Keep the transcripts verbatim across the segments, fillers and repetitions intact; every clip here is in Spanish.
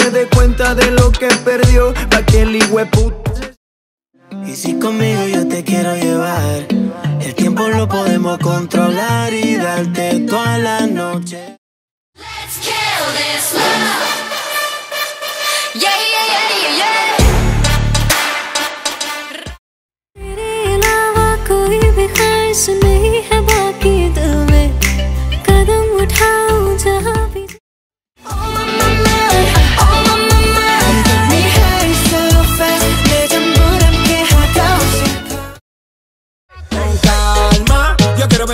se dé cuenta de lo que perdió, pa' que el hijueputa. Y si conmigo yo te quiero llevar, el tiempo lo podemos controlar y darte toda la noche. Let's kill this love. Yeah, yeah, yeah, yeah.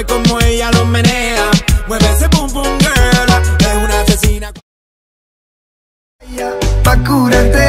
Como ella lo menea, mueve ese pum pum girl, es una asesina. Pa' curarte.